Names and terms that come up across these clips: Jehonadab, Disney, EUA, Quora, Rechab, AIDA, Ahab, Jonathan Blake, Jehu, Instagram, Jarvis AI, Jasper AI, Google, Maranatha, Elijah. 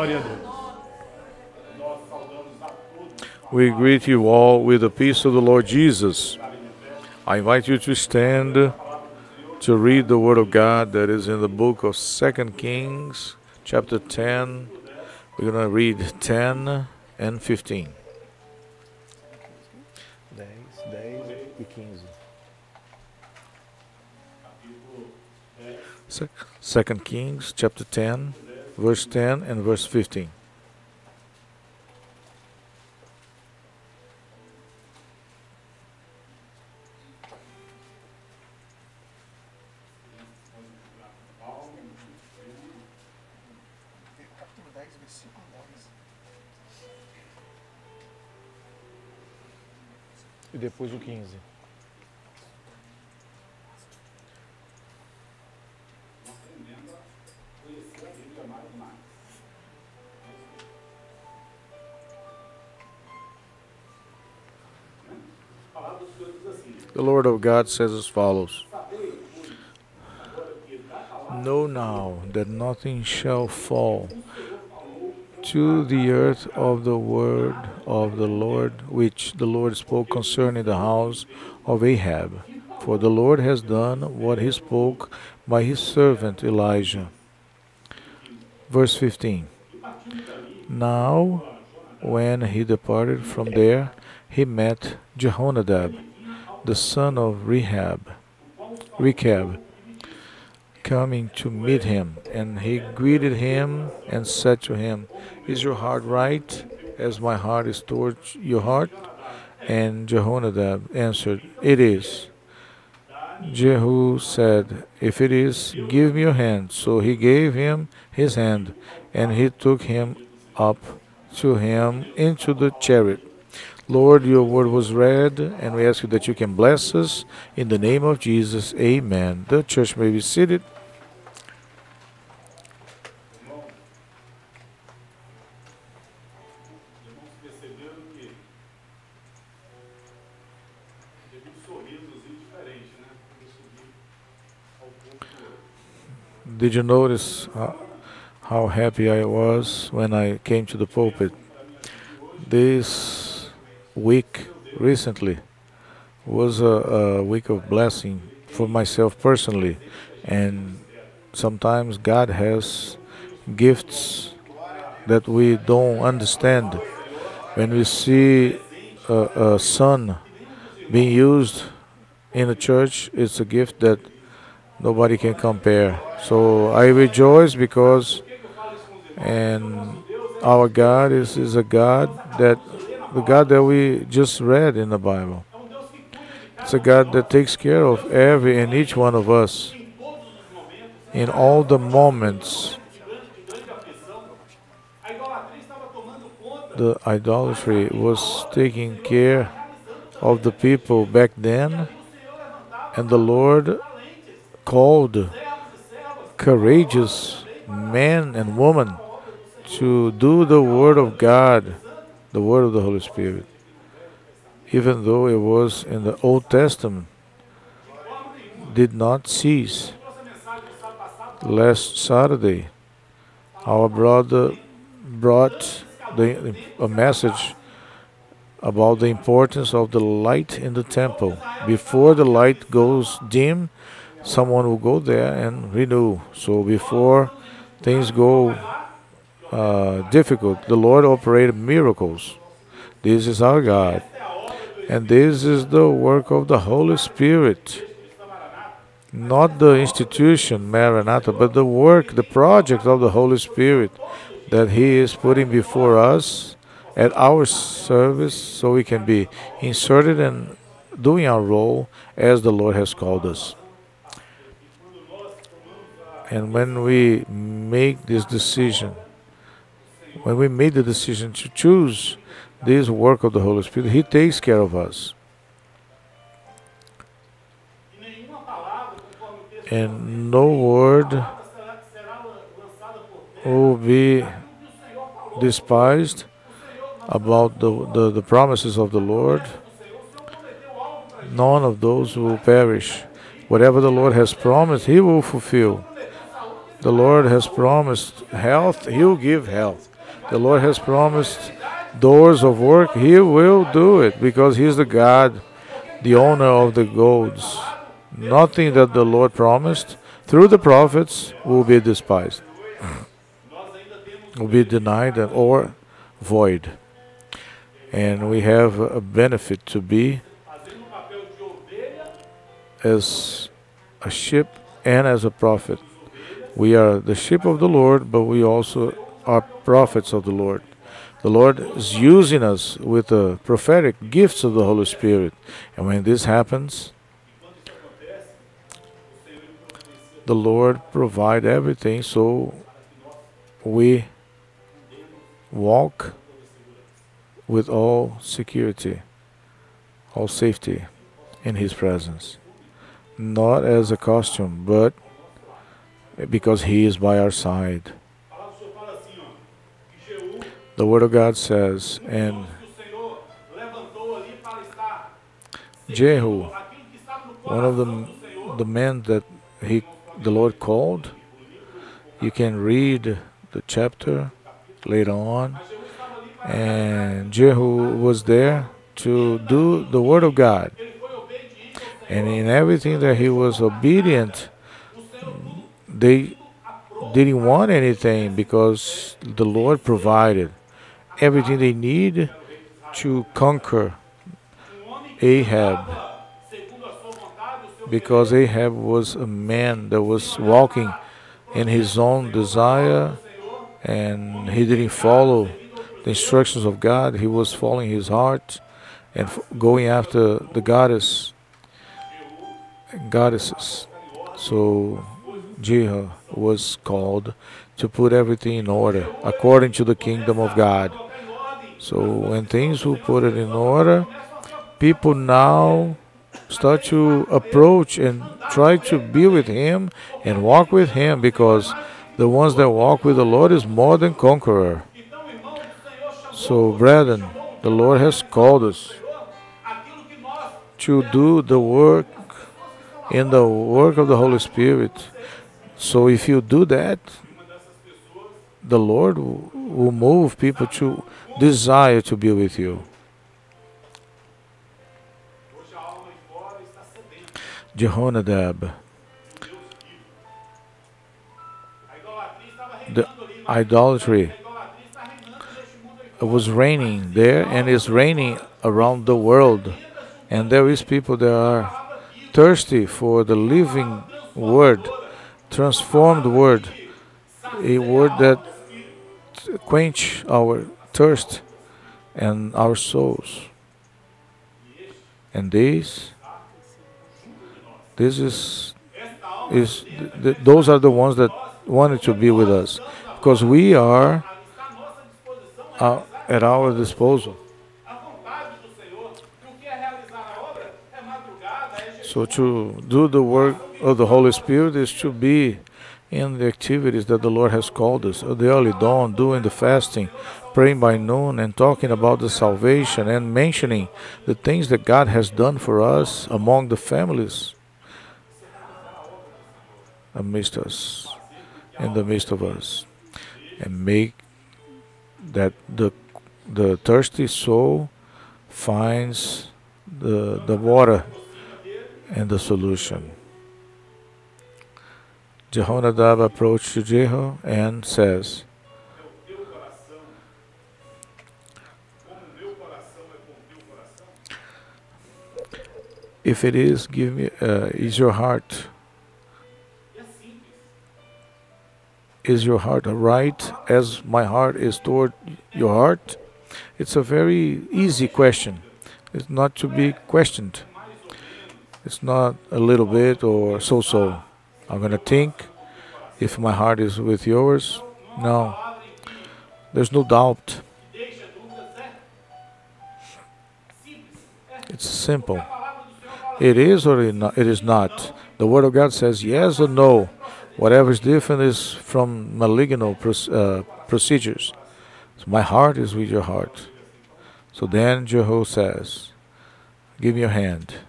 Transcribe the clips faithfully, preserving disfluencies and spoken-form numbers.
Glória a Deus. We greet you all with the peace of the Lord Jesus. I invite you to stand to read the Word of God that is in the book of Second Kings, chapter ten. We're going to read ten and fifteen. Second Kings, chapter ten, verse ten and verse fifteen. E depois o quinze. The Lord of God says as follows: Know now that nothing shall fall to the earth of the word of the Lord, which the Lord spoke concerning the house of Ahab. For the Lord has done what he spoke by his servant Elijah. Verse fifteen. Now, when he departed from there, he met Jehonadab, the son of Rechab, Rechab, coming to meet him, and he greeted him and said to him, Is your heart right, as my heart is towards your heart? And Jehonadab answered, It is. Jehu said, If it is, give me your hand. So he gave him his hand, and he took him up to him into the chariot. Lord, your word was read, and we ask you that you can bless us. In the name of Jesus, amen. The church may be seated. Did you notice how, how happy I was when I came to the pulpit? This week recently was a, a week of blessing for myself personally, and sometimes God has gifts that we don't understand. When we see a, a son being used in a church, it's a gift that nobody can compare. So I rejoice because and our God is, is a God that the God that we just read in the Bible. It's a God that takes care of every and each one of us in all the moments. The idolatry was taking care of the people back then, and the Lord called courageous men and women to do the Word of God, the Word of the Holy Spirit, even though it was in the Old Testament, did not cease. Last Saturday, our brother brought the, a message about the importance of the light in the temple. Before the light goes dim, someone will go there and renew. So before things go Uh, difficult, the Lord operated miracles. This is our God, and this is the work of the Holy Spirit, not the institution Maranatha, but the work, the project of the Holy Spirit that He is putting before us at our service, so we can be inserted and doing our role as the Lord has called us. And when we make this decision, when we made the decision to choose this work of the Holy Spirit, He takes care of us. And no word will be despised about the, the, the promises of the Lord. None of those will perish. Whatever the Lord has promised, He will fulfill. The Lord has promised health, He will give health. The Lord has promised doors of work. He will do it because He is the God, the owner of the gods. Nothing that the Lord promised through the prophets will be despised, will be denied and or void. And we have a benefit to be as a sheep and as a prophet. We are the sheep of the Lord, but we also are prophets of the Lord. The Lord is using us with the prophetic gifts of the Holy Spirit. And when this happens, the Lord provides everything so we walk with all security, all safety in His presence. Not as a costume, but because He is by our side. The Word of God says, and Jehu, one of the, the men that he, the Lord called, you can read the chapter later on, and Jehu was there to do the Word of God. And in everything that he was obedient, they didn't want anything because the Lord provided everything they need to conquer Ahab, because Ahab was a man that was walking in his own desire and he didn't follow the instructions of God. He was following his heart and f going after the goddess, goddesses. So Jehu was called to put everything in order according to the kingdom of God. So when things were put it in order, people now start to approach and try to be with Him and walk with Him, because the ones that walk with the Lord is more than conqueror. So brethren, the Lord has called us to do the work in the work of the Holy Spirit. So if you do that, the Lord will move people to desire to be with you. Jehonadab, the idolatry was reigning there and is reigning around the world. And there is people that are thirsty for the living word, transformed word, a word that quench our thirst and our souls. And these This is, is th those are the ones that wanted to be with us, because we are uh, at our disposal. So to do the work of the Holy Spirit is to be in the activities that the Lord has called us, at the early dawn, doing the fasting, praying by noon, and talking about the salvation and mentioning the things that God has done for us among the families amidst us, in the midst of us, and make that the the thirsty soul finds the the water and the solution. Jehonadab approached Jehu and says, "If it is, give me. Uh, is your heart?" Is your heart right as my heart is toward your heart? It's a very easy question. It's not to be questioned. It's not a little bit or so-so. I'm going to think if my heart is with yours. No. There's no doubt. It's simple. It is or it is not. The Word of God says yes or no. Whatever is different is from malignant uh, procedures. So my heart is with your heart. So then Jehu says, give me your hand.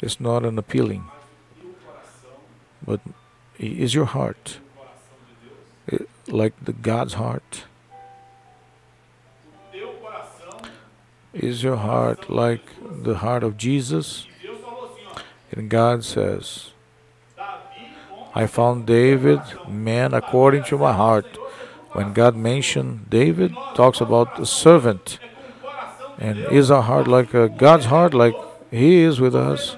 It's not an appealing. But is your heart like the God's heart? Is your heart like the heart of Jesus? And God says, I found David, man according to my heart. When God mentioned David, talks about a servant. And is our heart like a God's heart, like He is with us?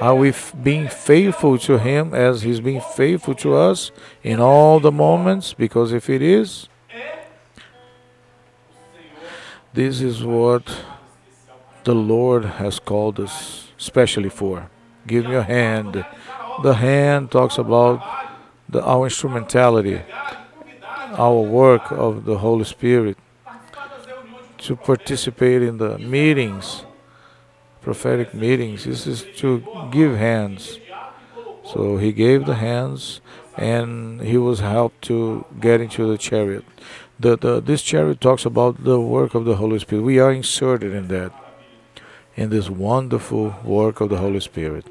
Are we being faithful to Him as He's being faithful to us in all the moments? Because if it is, this is what the Lord has called us especially for. Give me your hand. The hand talks about the, our instrumentality, our work of the Holy Spirit, to participate in the meetings, prophetic meetings. This is to give hands. So he gave the hands, and he was helped to get into the chariot. The, the, this chariot talks about the work of the Holy Spirit. We are inserted in that, in this wonderful work of the Holy Spirit,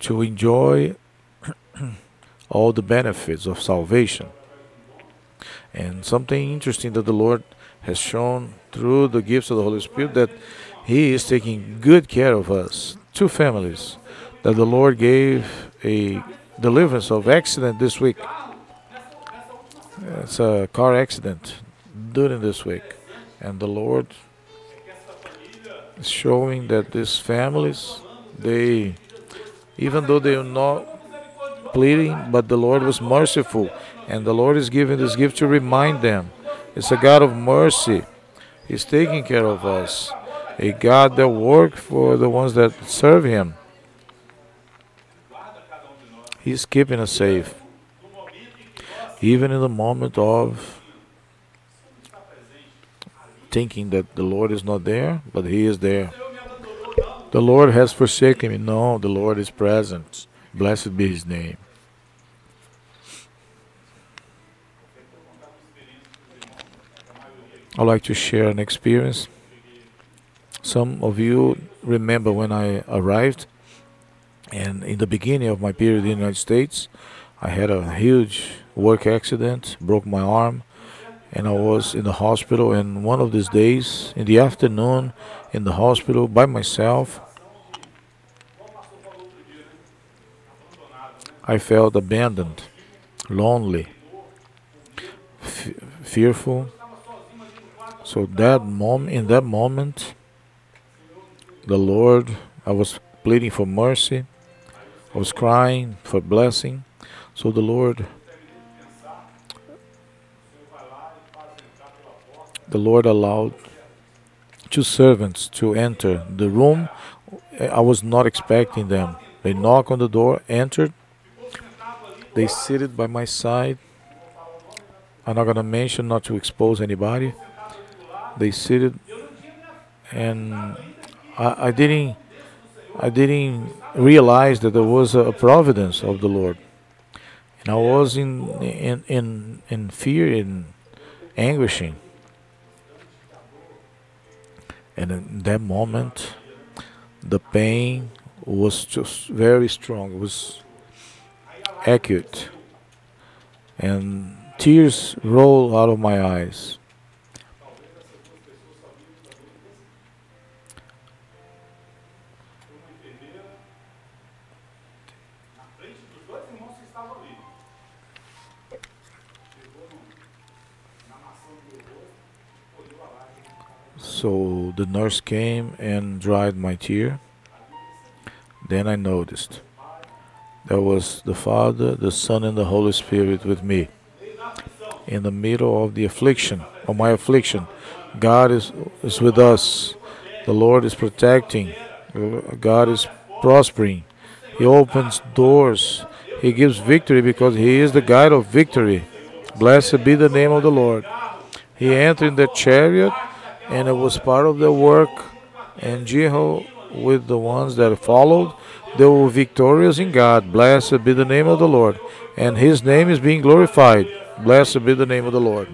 to enjoy all the benefits of salvation. And something interesting that the Lord has shown through the gifts of the Holy Spirit, that He is taking good care of us. Two families that the Lord gave a deliverance of accident this week. It's a car accident during this week. And the Lord is showing that these families, they, even though they are not pleading, but the Lord was merciful. And the Lord is giving this gift to remind them. It's a God of mercy. He's taking care of us. A God that works for the ones that serve Him. He's keeping us safe. Even in the moment of thinking that the Lord is not there, but He is there. The Lord has forsaken me. No, the Lord is present. Blessed be His name. I'd like to share an experience. Some of you remember when I arrived, and in the beginning of my period in the United States, I had a huge work accident, broke my arm, and I was in the hospital. And one of these days, in the afternoon, in the hospital by myself, I felt abandoned, lonely, fearful. So that mom, in that moment, the Lord, I was pleading for mercy. I was crying for blessing. So the Lord, the Lord allowed two servants to enter the room. I was not expecting them. They knocked on the door, entered. They seated by my side. I'm not going to mention, not to expose anybody. They seated, and I, I didn't, I didn't realize that there was a providence of the Lord, and I was in in in, in fear and anguishing. And in that moment, the pain was just very strong. It was acute, and tears rolled out of my eyes. So the nurse came and dried my tear. Then I noticed there was the Father, the Son, and the Holy Spirit with me. In the middle of the affliction, of my affliction, God is, is with us. The Lord is protecting. God is prospering. He opens doors. He gives victory because He is the guide of victory. Blessed be the name of the Lord. He entered the chariot, and it was part of the work. And Jehu, with the ones that followed, they were victorious in God. Blessed be the name of the Lord. And His name is being glorified. Blessed be the name of the Lord.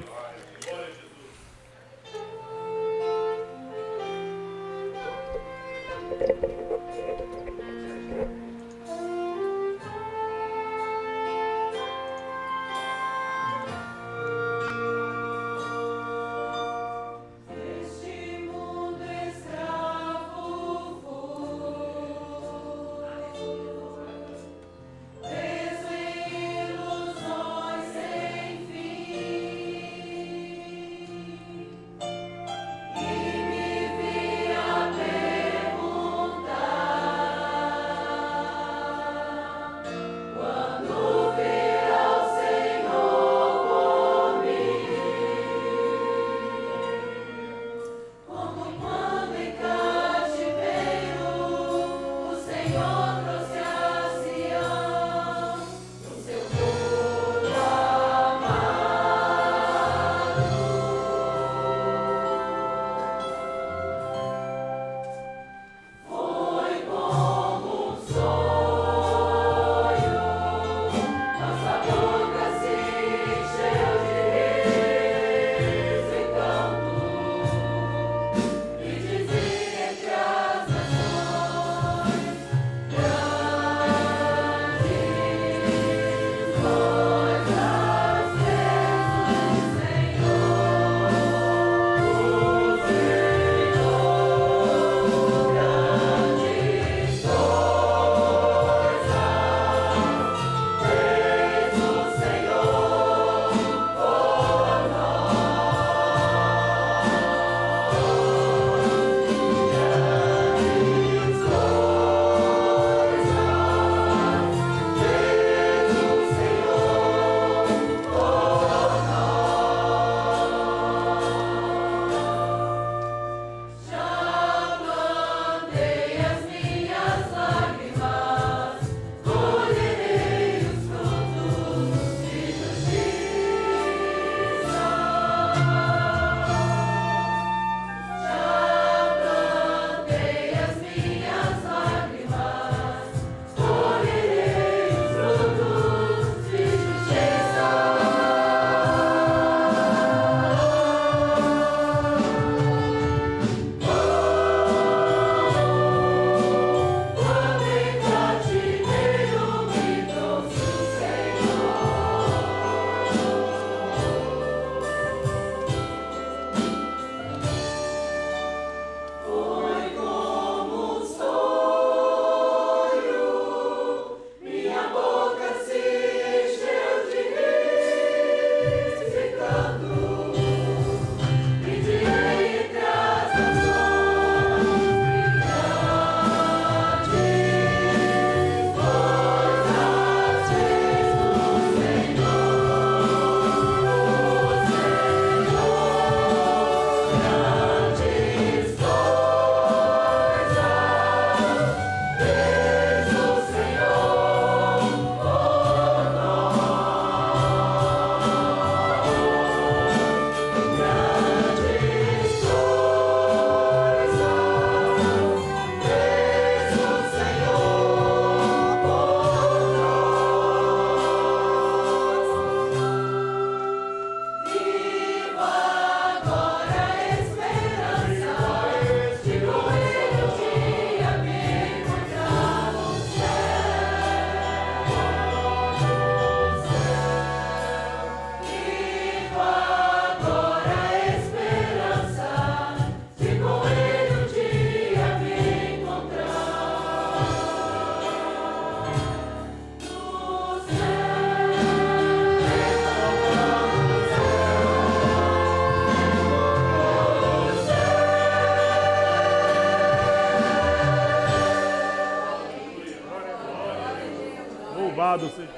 honrado seja.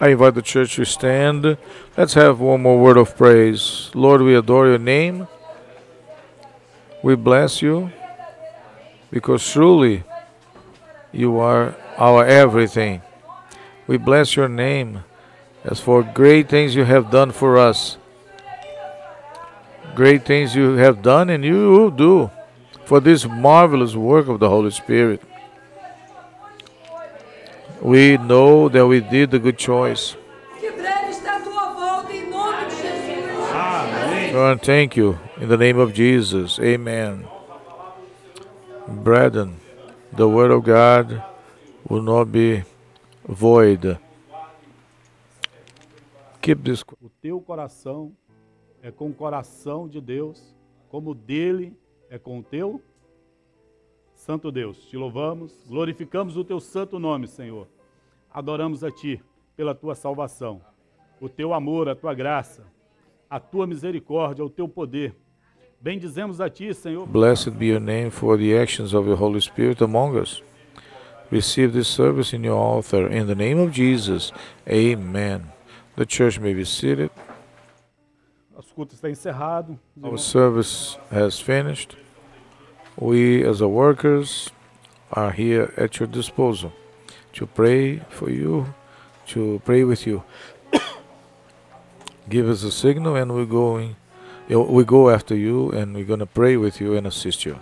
I invite the church to stand. Let's have one more word of praise. Lord, we adore your name. We bless you because truly you are our everything. We bless your name as for great things you have done for us. Great things you have done and you will do for this marvelous work of the Holy Spirit. We know that we did the good choice. Lord, thank you. In the name of Jesus. Amen. Brethren, the word of God will not be void. Keep this. O teu coração é com o coração de Deus, como dele é com o teu Santo Deus, te louvamos, glorificamos o teu santo nome, Senhor. Adoramos a ti pela tua salvação, o teu amor, a tua graça, a tua misericórdia, o teu poder. Bendizemos a ti, Senhor. Blessed be your name for the actions of your Holy Spirit among us. Receive this service in your altar. In the name of Jesus, amen. The church may be seated. Nosso culto está encerrado. Our service has finished. We as a workers are here at your disposal to pray for you, to pray with you. Give us a signal and we're going, we go after you and we're going to pray with you and assist you.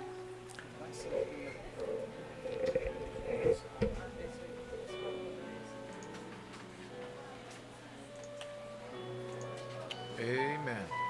Amen.